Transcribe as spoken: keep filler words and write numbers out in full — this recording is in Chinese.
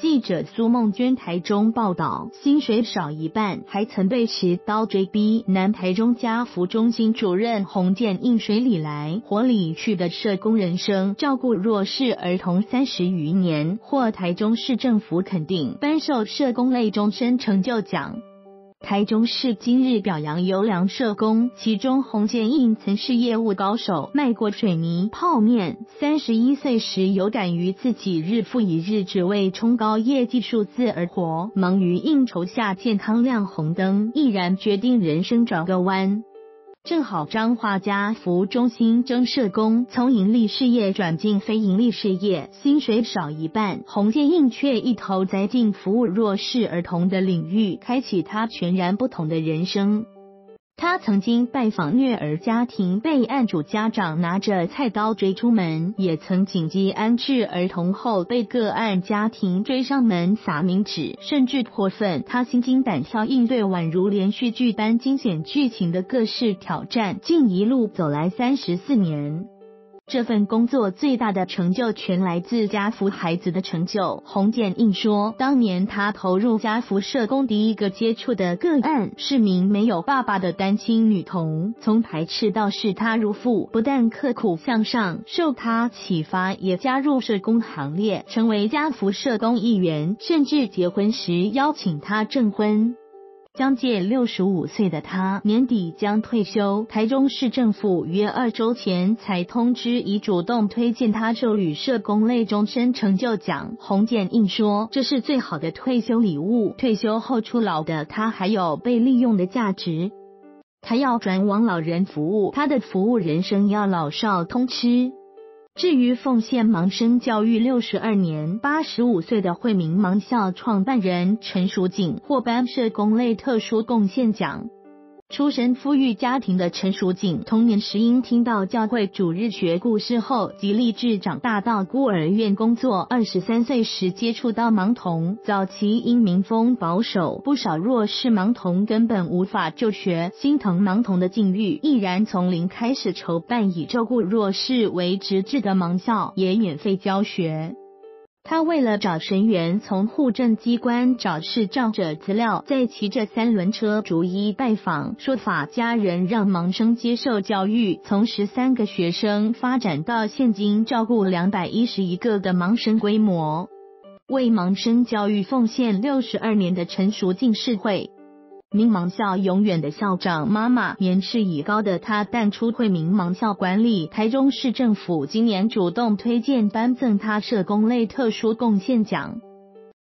记者苏梦娟台中报道，薪水少一半，还曾被持刀追逼。南台中家福中心主任洪建应水里来火里去的社工人生，照顾弱势儿童三十余年，获台中市政府肯定，颁授社工类终身成就奖。台中市今日表扬优良社工，其中洪建应曾是业务高手，卖过水泥、泡面。三十一岁时有感于自己日复一日只为冲高业绩数字而活，忙于应酬下健康亮红灯，毅然决定人生转个弯。正好彰化家福中心征社工，从盈利事业转进非盈利事业，薪水少一半，洪建应却一头栽进服务弱势儿童的领域，开启他全然不同的人生。他曾经拜访虐儿家庭，被案主家长拿着菜刀追出门，也曾紧急安置儿童后被个案家庭追上门撒冥纸，甚至泼粪。他心惊胆跳应对宛如连续剧般惊险剧情的各式挑战，竟一路走来三十四年。这份工作最大的成就全来自家福孩子的成就。洪建应说，当年他投入家福社工，第一个接触的个案是名没有爸爸的单亲女童，从排斥到视他如父，不但刻苦向上，受他启发也加入社工行列，成为家福社工一员，甚至结婚时邀请他证婚。将近六十五岁的他，年底将退休。台中市政府约二周前才通知，已主动推荐他授予社工类终身成就奖。洪建应说，这是最好的退休礼物，退休后出老的他还有被利用的价值。他要转往老人服务，他的服务人生要老少通吃。至于奉献盲生教育六十二年，八十五岁的惠民盲校创办人陈淑景获颁社工类特殊贡献奖。出身富裕家庭的陈淑景，童年时因听到教会主日学故事后，即立志长大到孤儿院工作。二十三岁时接触到盲童，早期因民风保守，不少弱势盲童根本无法就学，心疼盲童的境遇，毅然从零开始筹办以照顾弱势为职志的盲校，也免费教学。他为了找神员，从户政机关找视障者资料，再骑着三轮车逐一拜访，说法家人让盲生接受教育，从十三个学生发展到现今照顾两百一十一个的盲生规模。为盲生教育奉献六十二年的陈淑静是惠民盲校永远的校长妈妈，年事已高的她淡出惠民盲校管理。台中市政府今年主动推荐颁赠她社工类特殊贡献奖。